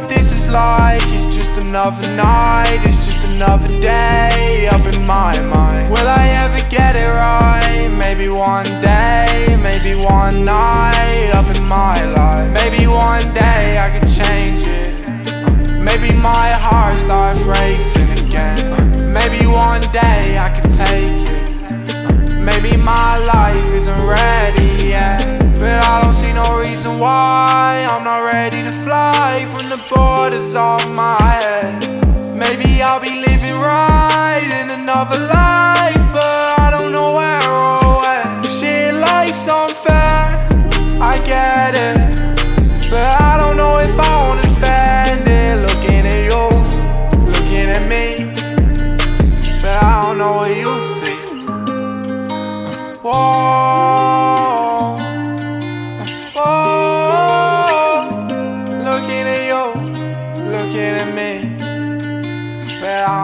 what this is like. It's just another night, it's just another day up in my mind. Will I ever get it right? Maybe one day, maybe one night up in my life. Maybe one day I could change it. Maybe my heart starts racing again. Maybe one day I could take it. Maybe my life isn't ready yet, but I don't see no reason why I'm not ready to fly from the borders of my head. Maybe I'll be living right in another life, but I don't know where or when. Shit, life's unfair, I get it, but I don't know if I wanna spend it looking at you, looking at me, but I don't know what you see. Whoa. I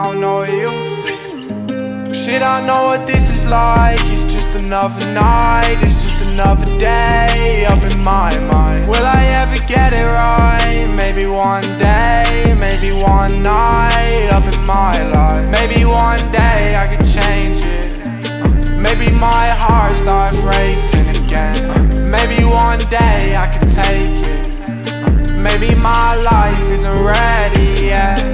don't know what you see. Shit, I know what this is like. It's just another night, it's just another day up in my mind. Will I ever get it right? Maybe one day, maybe one night up in my life. Maybe one day I could change it. Maybe my heart starts racing again. Maybe one day I could take it. Maybe my life isn't ready yet,